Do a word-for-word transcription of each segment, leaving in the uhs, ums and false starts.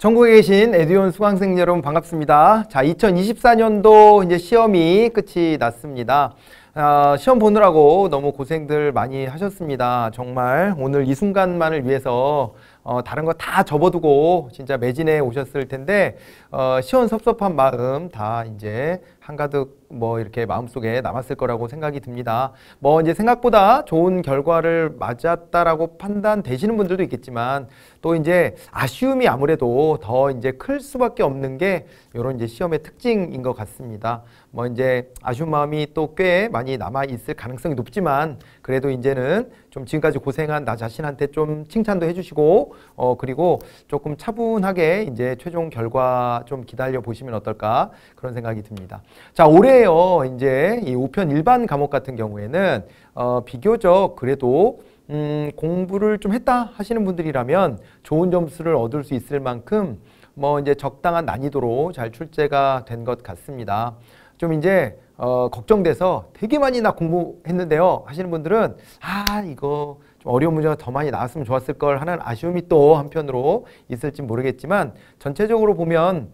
전국에 계신 에듀온 수강생 여러분 반갑습니다. 자, 이천이십사년도 이제 시험이 끝이 났습니다. 어, 시험 보느라고 너무 고생들 많이 하셨습니다. 정말 오늘 이 순간만을 위해서 어, 다른 거 다 접어두고 진짜 매진해 오셨을 텐데 어, 시원 섭섭한 마음 다 이제 한가득 뭐 이렇게 마음속에 남았을 거라고 생각이 듭니다. 뭐 이제 생각보다 좋은 결과를 맞았다라고 판단되시는 분들도 있겠지만 또 이제 아쉬움이 아무래도 더 이제 클 수밖에 없는 게 이런 이제 시험의 특징인 것 같습니다. 뭐 이제 아쉬운 마음이 또 꽤 많이 남아 있을 가능성이 높지만 그래도 이제는 좀 지금까지 고생한 나 자신한테 좀 칭찬도 해주시고 어 그리고 조금 차분하게 이제 최종 결과 좀 기다려 보시면 어떨까 그런 생각이 듭니다. 자, 올해요 이제 이 우편일반 과목 같은 경우에는 어 비교적 그래도 음 공부를 좀 했다 하시는 분들이라면 좋은 점수를 얻을 수 있을 만큼 뭐 이제 적당한 난이도로 잘 출제가 된 것 같습니다. 좀 이제 어, 걱정돼서 되게 많이 나 공부했는데요 하시는 분들은 아 이거 좀 어려운 문제가 더 많이 나왔으면 좋았을 걸 하는 아쉬움이 또 한편으로 있을지 모르겠지만 전체적으로 보면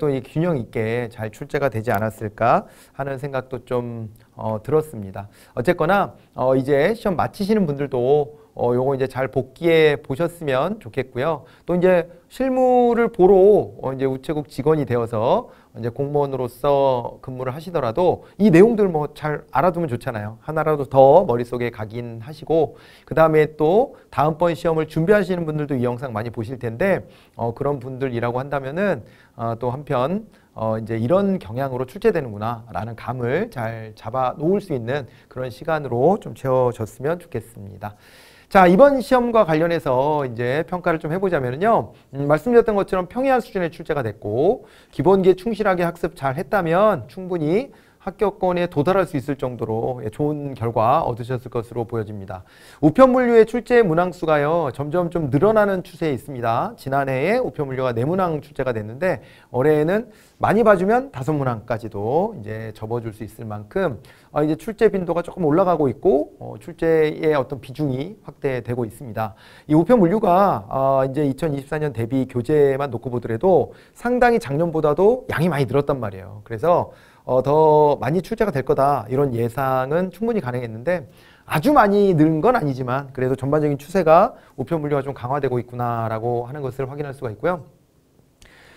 또 이 균형 있게 잘 출제가 되지 않았을까 하는 생각도 좀 어, 들었습니다. 어쨌거나 어, 이제 시험 마치시는 분들도 어, 요거 이제 잘 복기해 보셨으면 좋겠고요. 또 이제 실무를 보러 어, 이제 우체국 직원이 되어서 이제 공무원으로서 근무를 하시더라도 이 내용들 뭐 잘 알아두면 좋잖아요. 하나라도 더 머릿속에 각인하시고 그 다음에 또 다음번 시험을 준비하시는 분들도 이 영상 많이 보실 텐데 어, 그런 분들이라고 한다면은 어, 또 한편 어, 이제 이런 경향으로 출제되는구나 라는 감을 잘 잡아 놓을 수 있는 그런 시간으로 좀 채워졌으면 좋겠습니다. 자, 이번 시험과 관련해서 이제 평가를 좀 해보자면요. 음, 말씀드렸던 것처럼 평이한 수준의 출제가 됐고, 기본기에 충실하게 학습 잘 했다면 충분히 합격권에 도달할 수 있을 정도로 좋은 결과 얻으셨을 것으로 보여집니다. 우편물류의 출제 문항수가요, 점점 좀 늘어나는 추세에 있습니다. 지난해에 우편물류가 네 문항 출제가 됐는데, 올해에는 많이 봐주면 다섯 문항까지도 이제 접어줄 수 있을 만큼, 어, 이제 출제 빈도가 조금 올라가고 있고, 어, 출제의 어떤 비중이 확대되고 있습니다. 이 우편물류가, 어, 이제 이천이십사년 대비 교재만 놓고 보더라도 상당히 작년보다도 양이 많이 늘었단 말이에요. 그래서, 어, 더 많이 출제가 될 거다 이런 예상은 충분히 가능했는데 아주 많이 는 건 아니지만 그래도 전반적인 추세가 우편물류가 좀 강화되고 있구나라고 하는 것을 확인할 수가 있고요.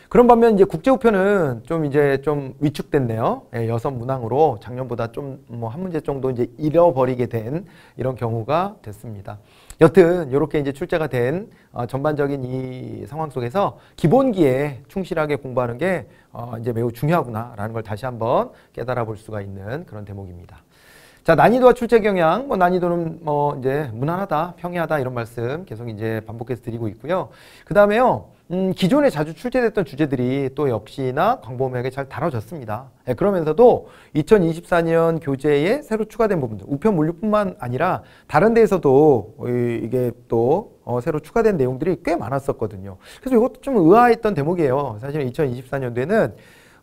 그런 반면 이제 국제 우편은 좀 이제 좀 위축됐네요. 예, 여섯 문항으로 작년보다 좀 뭐 한 문제 정도 이제 잃어버리게 된 이런 경우가 됐습니다. 여튼 이렇게 이제 출제가 된 어, 전반적인 이 상황 속에서 기본기에 충실하게 공부하는 게 어, 이제 매우 중요하구나라는 걸 다시 한번 깨달아 볼 수가 있는 그런 대목입니다. 자, 난이도와 출제 경향, 뭐 난이도는 뭐 이제 무난하다, 평이하다 이런 말씀 계속 이제 반복해서 드리고 있고요. 그 다음에요. 음, 기존에 자주 출제됐던 주제들이 또 역시나 광범위하게 잘 다뤄졌습니다. 예, 그러면서도 이천이십사년 교재에 새로 추가된 부분들, 우편물류뿐만 아니라 다른 데에서도 이게 또 어, 새로 추가된 내용들이 꽤 많았었거든요. 그래서 이것도 좀 의아했던 대목이에요. 사실 이천이십사년도에는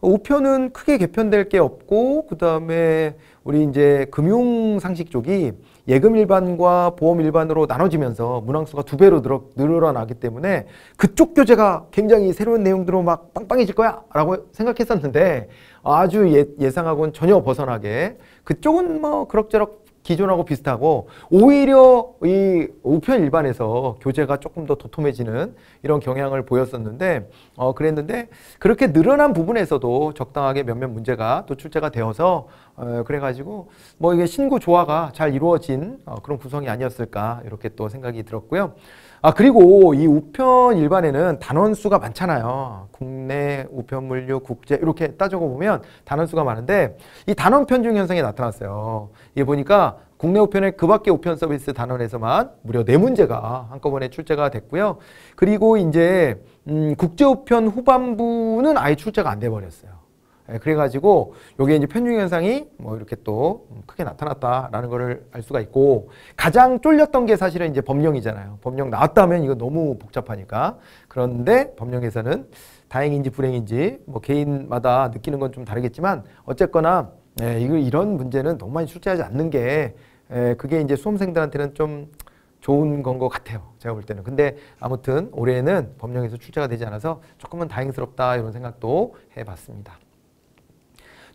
우편은 크게 개편될 게 없고 그 다음에 우리 이제 금융 상식 쪽이 예금 일반과 보험 일반으로 나눠지면서 문항수가 두 배로 늘어, 늘어나기 때문에 그쪽 교재가 굉장히 새로운 내용들로 막 빵빵해질 거야 라고 생각했었는데 아주 예, 예상하고는 전혀 벗어나게 그쪽은 뭐 그럭저럭 기존하고 비슷하고 오히려 이 우편 일반에서 교재가 조금 더 도톰해지는 이런 경향을 보였었는데 어 그랬는데 그렇게 늘어난 부분에서도 적당하게 몇몇 문제가 또 출제가 되어서 어 그래가지고 뭐 이게 신구 조화가 잘 이루어진 어 그런 구성이 아니었을까 이렇게 또 생각이 들었고요. 아 그리고 이 우편 일반에는 단원수가 많잖아요. 국내, 우편물류, 국제 이렇게 따져고 보면 단원수가 많은데 이 단원 편중 현상이 나타났어요. 이게 보니까 국내 우편의 그 밖의 우편 서비스 단원에서만 무려 네 문제가 한꺼번에 출제가 됐고요. 그리고 이제 음, 국제 우편 후반부는 아예 출제가 안 돼 버렸어요. 그래가지고 요게 이제 편중 현상이 뭐 이렇게 또 크게 나타났다라는 거를 알 수가 있고 가장 쫄렸던 게 사실은 이제 법령이잖아요. 법령 나왔다면 이거 너무 복잡하니까 그런데 법령에서는 다행인지 불행인지 뭐 개인마다 느끼는 건 좀 다르겠지만 어쨌거나 예, 이거 이런 문제는 너무 많이 출제하지 않는 게 예, 그게 이제 수험생들한테는 좀 좋은 건 것 같아요. 제가 볼 때는. 근데 아무튼 올해는 법령에서 출제가 되지 않아서 조금은 다행스럽다 이런 생각도 해봤습니다.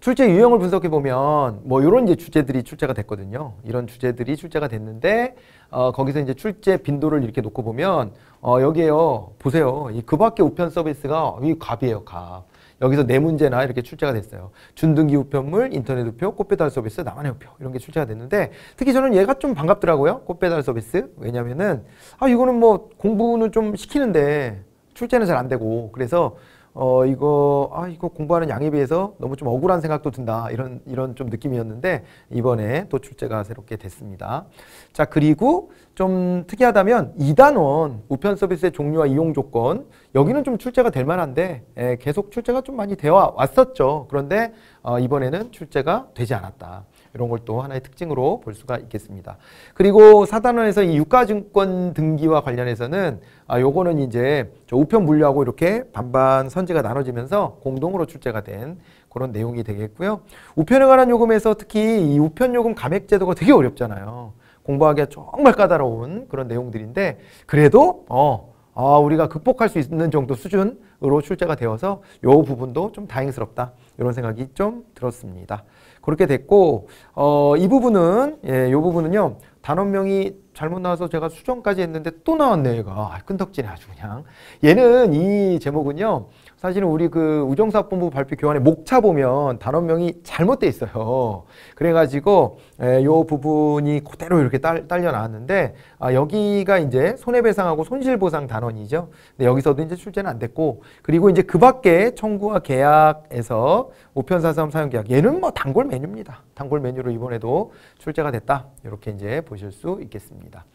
출제 유형을 분석해보면 뭐 이런 이제 주제들이 출제가 됐거든요. 이런 주제들이 출제가 됐는데 어, 거기서 이제 출제 빈도를 이렇게 놓고 보면 어, 여기에요. 보세요. 이 그 밖의 우편 서비스가 이 갑이에요. 갑. 여기서 네 문제나 이렇게 출제가 됐어요. 준등기 우편물, 인터넷 우표, 꽃배달 서비스, 나만의 우표 이런 게 출제가 됐는데 특히 저는 얘가 좀 반갑더라고요. 꽃배달 서비스. 왜냐면은 아 이거는 뭐 공부는 좀 시키는데 출제는 잘 안 되고 그래서 어 이거 아 이거 공부하는 양에 비해서 너무 좀 억울한 생각도 든다 이런 이런 좀 느낌이었는데 이번에 또 출제가 새롭게 됐습니다. 자 그리고 좀 특이하다면 이 단원 우편 서비스의 종류와 이용 조건 여기는 좀 출제가 될 만한데 예, 계속 출제가 좀 많이 되어 왔었죠. 그런데 어, 이번에는 출제가 되지 않았다. 이런 걸 또 하나의 특징으로 볼 수가 있겠습니다. 그리고 사 단원에서 이 유가증권 등기와 관련해서는 아, 요거는 이제 저 우편 물류하고 이렇게 반반 선지가 나눠지면서 공동으로 출제가 된 그런 내용이 되겠고요. 우편에 관한 요금에서 특히 이 우편 요금 감액 제도가 되게 어렵잖아요. 공부하기가 정말 까다로운 그런 내용들인데 그래도 어, 아, 우리가 극복할 수 있는 정도 수준으로 출제가 되어서 요 부분도 좀 다행스럽다. 이런 생각이 좀 들었습니다. 그렇게 됐고 어, 이 부분은 예, 요 부분은요. 단원명이 잘못 나와서 제가 수정까지 했는데 또 나왔네 얘가. 아, 끈덕지네 아주 그냥. 얘는 이 제목은요. 사실은 우리 그 우정사업본부 발표 교환에 목차 보면 단원명이 잘못돼 있어요. 그래가지고 예, 요 부분이 그대로 이렇게 딸, 딸려 나왔는데 아, 여기가 이제 손해배상하고 손실보상 단원이죠. 근데 여기서도 이제 출제는 안 됐고 그리고 이제 그 밖에 청구와 계약에서 우편사사함 사용계약 얘는 뭐 단골 메뉴입니다. 단골 메뉴로 이번에도 출제가 됐다. 이렇게 이제 보실 수 있겠습니다.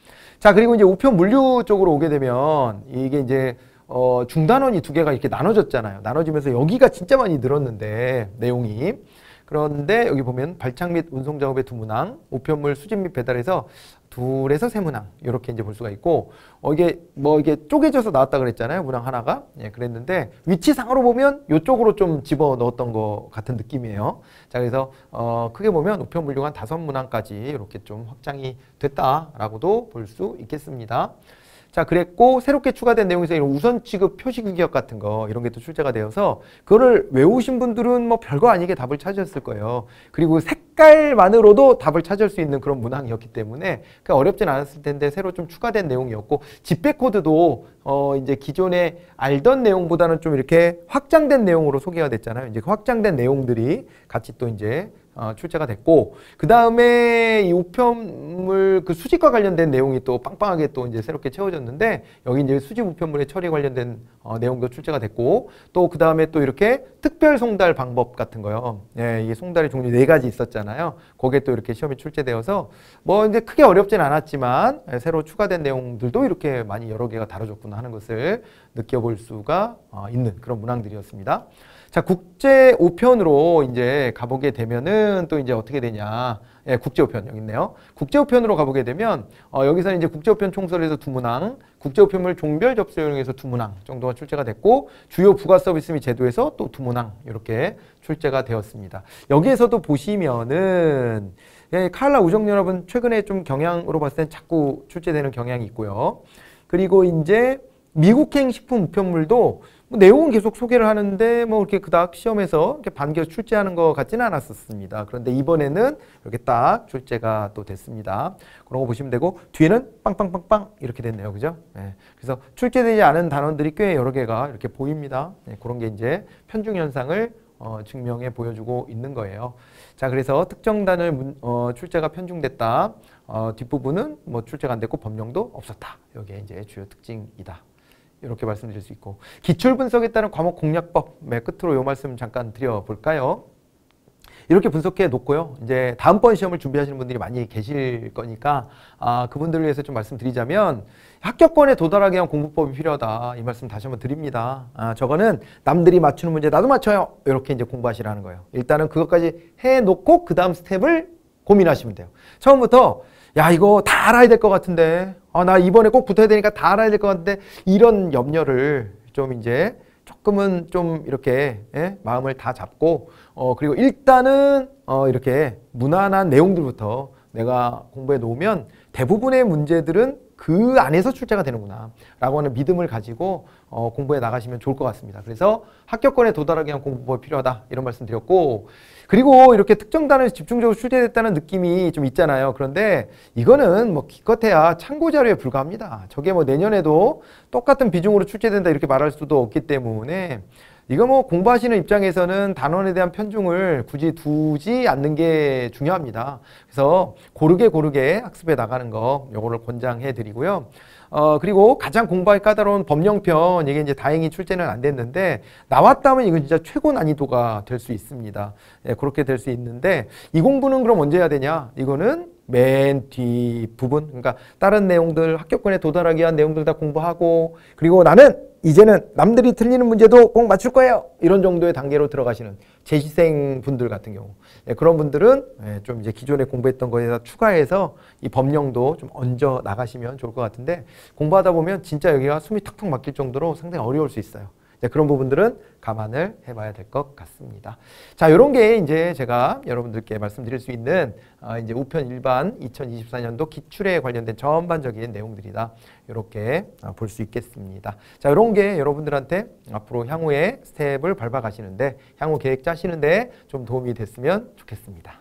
자 그리고 이제 우편 물류 쪽으로 오게 되면 이게 이제 어, 중단원이 두 개가 이렇게 나눠졌잖아요. 나눠지면서 여기가 진짜 많이 늘었는데 내용이 그런데 여기 보면 발착 및 운송 작업의 두 문항, 우편물 수집 및 배달에서 둘에서 세 문항 이렇게 이제 볼 수가 있고 어, 이게 뭐 이게 쪼개져서 나왔다 그랬잖아요. 문항 하나가 예, 그랬는데 위치상으로 보면 이쪽으로 좀 집어 넣었던 것 같은 느낌이에요. 자 그래서 어, 크게 보면 우편 물류가 한 다섯 문항까지 이렇게 좀 확장이 됐다라고도 볼 수 있겠습니다. 자 그랬고 새롭게 추가된 내용에서 이런 우선 취급 표시 규격 같은 거 이런 게 또 출제가 되어서 그거를 외우신 분들은 뭐 별거 아니게 답을 찾으셨을 거예요. 그리고 색깔만으로도 답을 찾을 수 있는 그런 문항이었기 때문에 그러니까 어렵진 않았을 텐데 새로 좀 추가된 내용이었고 집배 코드도 어 이제 기존에 알던 내용보다는 좀 이렇게 확장된 내용으로 소개가 됐잖아요. 이제 그 확장된 내용들이 같이 또 이제 어, 출제가 됐고 그 다음에 이 우편물 그 수집과 관련된 내용이 또 빵빵하게 또 이제 새롭게 채워졌는데 여기 이제 수집 우편물의 처리 관련된 어, 내용도 출제가 됐고 또 그 다음에 또 이렇게 특별 송달 방법 같은 거요. 예, 이게 송달의 종류 네 가지 있었잖아요. 거기에 또 이렇게 시험이 출제되어서 뭐 이제 크게 어렵진 않았지만 예, 새로 추가된 내용들도 이렇게 많이 여러 개가 다뤄졌구나 하는 것을 느껴볼 수가 어, 있는 그런 문항들이었습니다. 자, 국제 우편으로 이제 가보게 되면은 또 이제 어떻게 되냐. 예, 국제 우편 여기 있네요. 국제 우편으로 가보게 되면, 어, 여기서는 이제 국제 우편 총설에서 두 문항, 국제 우편물 종별 접수용에서 두 문항 정도가 출제가 됐고, 주요 부가 서비스 및 제도에서 또 두 문항, 이렇게 출제가 되었습니다. 여기에서도 보시면은, 예, 칼라 우정연합은 최근에 좀 경향으로 봤을 땐 자꾸 출제되는 경향이 있고요. 그리고 이제 미국행 식품 우편물도 뭐 내용은 계속 소개를 하는데 뭐 이렇게 그닥 시험에서 이렇게 반겨서 출제하는 것 같지는 않았었습니다. 그런데 이번에는 이렇게 딱 출제가 또 됐습니다. 그런 거 보시면 되고 뒤에는 빵빵빵빵 이렇게 됐네요, 그죠? 네. 그래서 출제되지 않은 단원들이 꽤 여러 개가 이렇게 보입니다. 네, 그런 게 이제 편중 현상을 어, 증명해 보여주고 있는 거예요. 자, 그래서 특정 단을 문, 어, 출제가 편중됐다. 어, 뒷부분은 뭐 출제가 안 됐고 법령도 없었다. 이게 이제 주요 특징이다. 이렇게 말씀드릴 수 있고 기출분석에 따른 과목 공략법 네, 끝으로 요 말씀 잠깐 드려볼까요? 이렇게 분석해 놓고요. 이제 다음번 시험을 준비하시는 분들이 많이 계실 거니까 아, 그분들을 위해서 좀 말씀드리자면 합격권에 도달하기 위한 공부법이 필요하다. 이 말씀 다시 한번 드립니다. 아, 저거는 남들이 맞추는 문제 나도 맞춰요. 이렇게 이제 공부하시라는 거예요. 일단은 그것까지 해놓고 그 다음 스텝을 고민하시면 돼요. 처음부터 야 이거 다 알아야 될 것 같은데 아, 나 이번에 꼭 붙어야 되니까 다 알아야 될 것 같은데 이런 염려를 좀 이제 조금은 좀 이렇게 예? 마음을 다 잡고 어 그리고 일단은 어 이렇게 무난한 내용들부터 내가 공부해 놓으면 대부분의 문제들은 그 안에서 출제가 되는구나 라고 하는 믿음을 가지고 어, 공부해 나가시면 좋을 것 같습니다. 그래서 합격권에 도달하기 위한 공부법이 필요하다 이런 말씀 드렸고, 그리고 이렇게 특정 단어에서 집중적으로 출제됐다는 느낌이 좀 있잖아요. 그런데 이거는 뭐 기껏해야 참고자료에 불과합니다. 저게 뭐 내년에도 똑같은 비중으로 출제된다 이렇게 말할 수도 없기 때문에 이거 뭐 공부하시는 입장에서는 단원에 대한 편중을 굳이 두지 않는 게 중요합니다. 그래서 고르게 고르게 학습해 나가는 거 요거를 권장해 드리고요. 어 그리고 가장 공부하기 까다로운 법령편, 이게 이제 다행히 출제는 안 됐는데 나왔다면 이건 진짜 최고 난이도가 될 수 있습니다. 예, 그렇게 될 수 있는데 이 공부는 그럼 언제 해야 되냐? 이거는 맨 뒷부분, 그러니까 다른 내용들 합격권에 도달하기 위한 내용들 다 공부하고, 그리고 나는 이제는 남들이 틀리는 문제도 꼭 맞출 거예요 이런 정도의 단계로 들어가시는 재시생 분들 같은 경우, 예, 그런 분들은 예, 좀 이제 기존에 공부했던 거에다 추가해서 이 법령도 좀 얹어 나가시면 좋을 것 같은데, 공부하다 보면 진짜 여기가 숨이 턱턱 막힐 정도로 상당히 어려울 수 있어요. 예, 그런 부분들은 감안을 해봐야 될 것 같습니다. 자, 요런 게 이제 제가 여러분들께 말씀드릴 수 있는 어, 이제 우편일반 이천이십사 년도 기출에 관련된 전반적인 내용들이다. 요렇게 어, 볼 수 있겠습니다. 자, 요런 게 여러분들한테 앞으로 향후에 스텝을 밟아가시는데, 향후 계획 짜시는데 좀 도움이 됐으면 좋겠습니다.